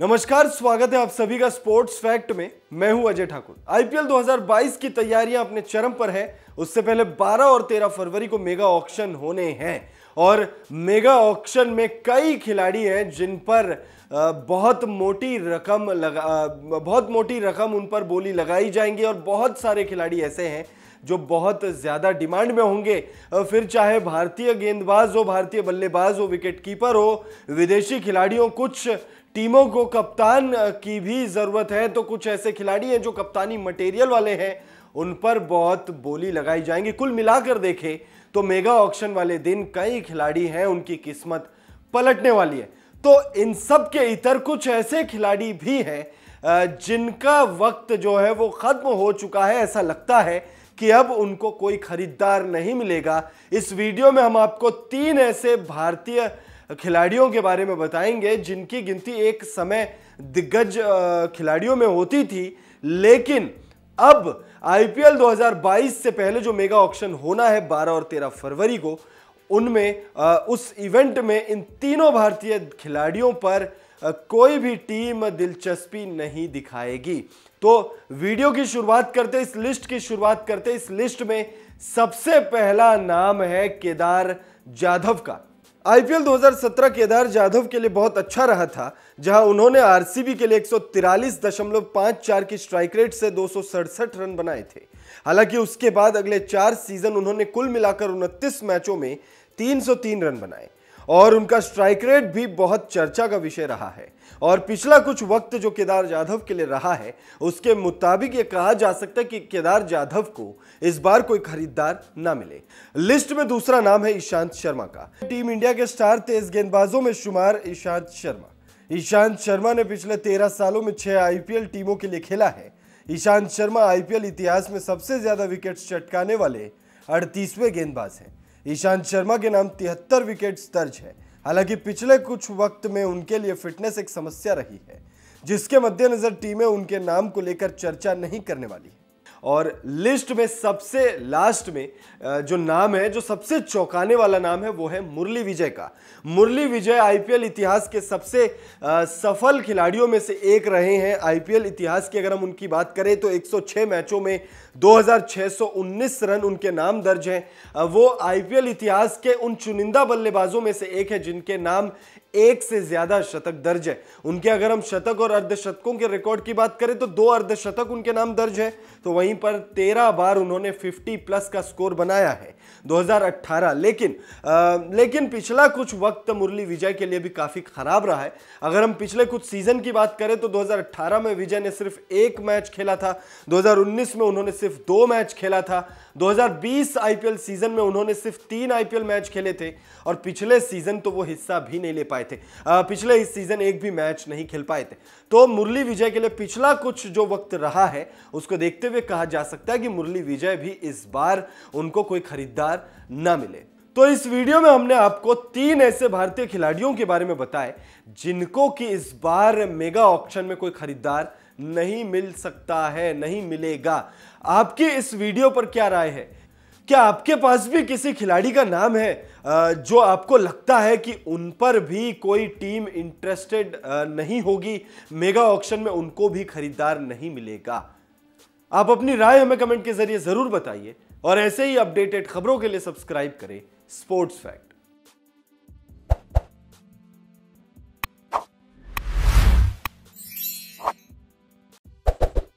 नमस्कार, स्वागत है आप सभी का स्पोर्ट्स फैक्ट में। मैं हूं अजय ठाकुर। आईपीएल 2022 की तैयारियां अपने चरम पर है। उससे पहले 12 और 13 फरवरी को मेगा ऑक्शन होने हैं और मेगा ऑक्शन में कई खिलाड़ी हैं जिन पर बहुत मोटी रकम उन पर बोली लगाई जाएंगी और बहुत सारे खिलाड़ी ऐसे हैं जो बहुत ज़्यादा डिमांड में होंगे, फिर चाहे भारतीय गेंदबाज हो, भारतीय बल्लेबाज हो, विकेटकीपर हो, विदेशी खिलाड़ियों, कुछ टीमों को कप्तान की भी ज़रूरत है। तो कुछ ऐसे खिलाड़ी हैं जो कप्तानी मटेरियल वाले हैं, उन पर बहुत बोली लगाई जाएंगी। कुल मिलाकर देखें तो मेगा ऑक्शन वाले दिन कई खिलाड़ी हैं उनकी किस्मत पलटने वाली है। तो इन सब के इतर कुछ ऐसे खिलाड़ी भी हैं जिनका वक्त जो है वो ख़त्म हो चुका है। ऐसा लगता है कि अब उनको कोई खरीदार नहीं मिलेगा। इस वीडियो में हम आपको 3 ऐसे भारतीय खिलाड़ियों के बारे में बताएंगे जिनकी गिनती एक समय दिग्गज खिलाड़ियों में होती थी, लेकिन अब आईपीएल 2022 से पहले जो मेगा ऑक्शन होना है 12 और 13 फरवरी को, उनमें उस इवेंट में इन तीनों भारतीय खिलाड़ियों पर कोई भी टीम दिलचस्पी नहीं दिखाएगी। तो वीडियो की शुरुआत करते, इस लिस्ट की शुरुआत करते। इस लिस्ट में सबसे पहला नाम है केदार जाधव का। आईपीएल 2017 केदार जाधव के लिए बहुत अच्छा रहा था, जहां उन्होंने आरसीबी के लिए 143.54 की स्ट्राइक रेट से 267 रन बनाए थे। हालांकि उसके बाद अगले 4 सीजन उन्होंने कुल मिलाकर 29 मैचों में 303 रन बनाए और उनका स्ट्राइक रेट भी बहुत चर्चा का विषय रहा है। और पिछला कुछ वक्त जो केदार जाधव के लिए रहा है, उसके मुताबिक ये कहा जा सकता है कि केदार जाधव को इस बार कोई खरीदार ना मिले। लिस्ट में दूसरा नाम है ईशांत शर्मा का। टीम इंडिया के स्टार तेज गेंदबाजों में शुमार ईशांत शर्मा ने पिछले 13 सालों में 6 आईपीएल टीमों के लिए खेला है। ईशांत शर्मा आईपीएल इतिहास में सबसे ज्यादा विकेट्स चटकाने वाले 38वें गेंदबाज हैं। ईशांत शर्मा के नाम 73 विकेट्स दर्ज है। हालांकि पिछले कुछ वक्त में उनके लिए फिटनेस एक समस्या रही है, जिसके मद्देनजर टीमें उनके नाम को लेकर चर्चा नहीं करने वाली है। और लिस्ट में सबसे लास्ट में जो नाम है, जो सबसे चौंकाने वाला नाम है, वो है मुरली विजय का। मुरली विजय आईपीएल इतिहास के सबसे सफल खिलाड़ियों में से एक रहे हैं। आईपीएल इतिहास की अगर हम उनकी बात करें तो 106 मैचों में 2619 रन उनके नाम दर्ज हैं। वो आईपीएल इतिहास के उन चुनिंदा बल्लेबाजों में से एक है जिनके नाम 1 से ज्यादा शतक दर्ज है। उनके अगर हम शतक और अर्धशतकों के रिकॉर्ड की बात करें तो 2 अर्धशतक उनके नाम दर्ज है। तो वहीं पर 13 बार उन्होंने 50+ का स्कोर बनाया है 2018। लेकिन पिछला कुछ वक्त मुरली विजय के लिए भी काफी खराब रहा है। अगर हम पिछले कुछ सीजन की बात करें तो 2018 में विजय ने सिर्फ 1 मैच खेला था। 2019 में उन्होंने सिर्फ 2 मैच खेला था। 2020 आईपीएल सीजन में उन्होंने सिर्फ 3 आईपीएल मैच खेले थे और पिछले सीजन तो वो हिस्सा भी नहीं ले पाए थे। पिछले इस सीजन एक भी मैच नहीं खेल पाए थे। तो मुरली विजय के लिए पिछला कुछ जो वक्त रहा है उसको देखते हुए कहा जा सकता है कि मुरली विजय भी इस बार उनको कोई खरीदार ना मिले। तो इस वीडियो में हमने आपको 3 ऐसे भारतीय खिलाड़ियों के बारे में बताए जिनको कि इस बार मेगा ऑक्शन में कोई खरीदार नहीं मिल सकता है, नहीं मिलेगा। आपकी इस वीडियो पर क्या राय है? क्या आपके पास भी किसी खिलाड़ी का नाम है जो आपको लगता है कि उन पर भी कोई टीम इंटरेस्टेड नहीं होगी, मेगा ऑक्शन में उनको भी खरीदार नहीं मिलेगा? आप अपनी राय हमें कमेंट के जरिए जरूर बताइए और ऐसे ही अपडेटेड खबरों के लिए सब्सक्राइब करें स्पोर्ट्स फैक्ट।